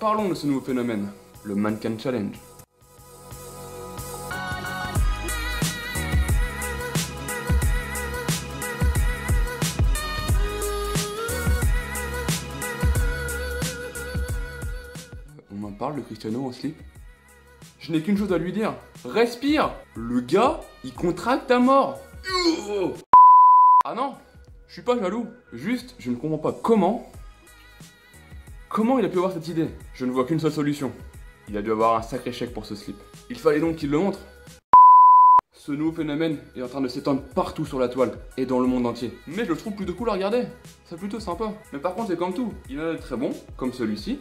Parlons de ce nouveau phénomène, le Mannequin Challenge. On m'en parle de Cristiano en slip. Je n'ai qu'une chose à lui dire, respire. Le gars, il contracte à mort. Ah non, je suis pas jaloux, juste je ne comprends pas comment il a pu avoir cette idée. Je ne vois qu'une seule solution, il a dû avoir un sacré chèque pour ce slip. Il fallait donc qu'il le montre. Ce nouveau phénomène est en train de s'étendre partout sur la toile et dans le monde entier. Mais je le trouve plutôt cool à regarder, c'est plutôt sympa. Mais par contre c'est comme tout, il y en a de très bons, comme celui-ci.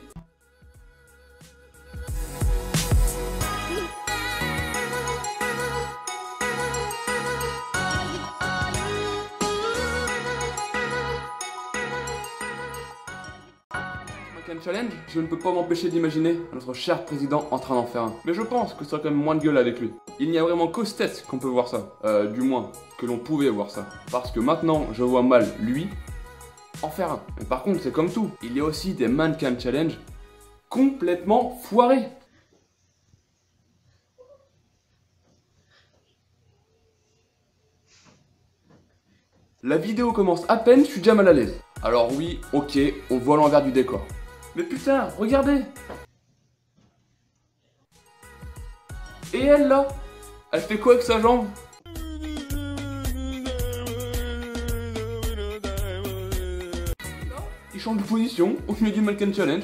Challenge, je ne peux pas m'empêcher d'imaginer notre cher président en train d'en faire un. Mais je pense que ça serait quand même moins de gueule avec lui. Il n'y a vraiment qu'aux States qu'on peut voir ça. Du moins, que l'on pouvait voir ça. Parce que maintenant, je vois mal lui en faire un. Mais par contre, c'est comme tout. Il y a aussi des Mannequin Challenge complètement foirés. La vidéo commence à peine, je suis déjà mal à l'aise. Alors oui, ok, on voit l'envers du décor. Mais putain, regardez! Et elle là? Elle fait quoi avec sa jambe? Il change de position au milieu du Mannequin Challenge.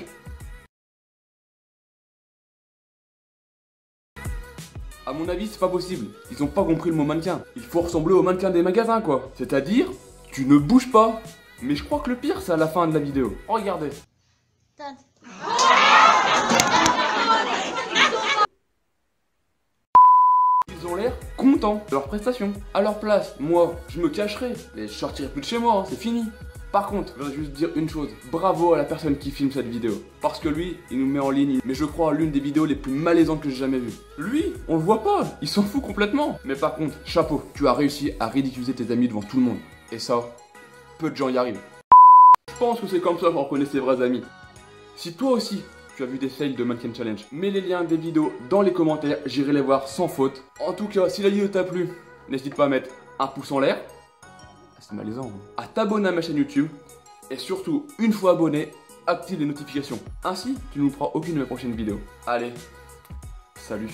A mon avis, c'est pas possible. Ils ont pas compris le mot mannequin. Il faut ressembler au mannequin des magasins quoi. C'est-à-dire, tu ne bouges pas. Mais je crois que le pire, c'est à la fin de la vidéo. Regardez. Ils ont l'air contents de leur prestation. À leur place, moi, je me cacherai et je sortirai plus de chez moi, hein, c'est fini. Par contre, je voudrais juste dire une chose, bravo à la personne qui filme cette vidéo. Parce que lui, il nous met en ligne, mais je crois l'une des vidéos les plus malaisantes que j'ai jamais vues. Lui, on le voit pas, il s'en fout complètement. Mais par contre, chapeau, tu as réussi à ridiculiser tes amis devant tout le monde. Et ça, peu de gens y arrivent. Je pense que c'est comme ça qu'on reconnaît ses vrais amis. Si toi aussi, tu as vu des fails de Mannequin Challenge, mets les liens des vidéos dans les commentaires, j'irai les voir sans faute. En tout cas, si la vidéo t'a plu, n'hésite pas à mettre un pouce en l'air, c'est malaisant, hein. À t'abonner à ma chaîne YouTube, et surtout, une fois abonné, active les notifications. Ainsi, tu ne louperas aucune de mes prochaines vidéos. Allez, salut.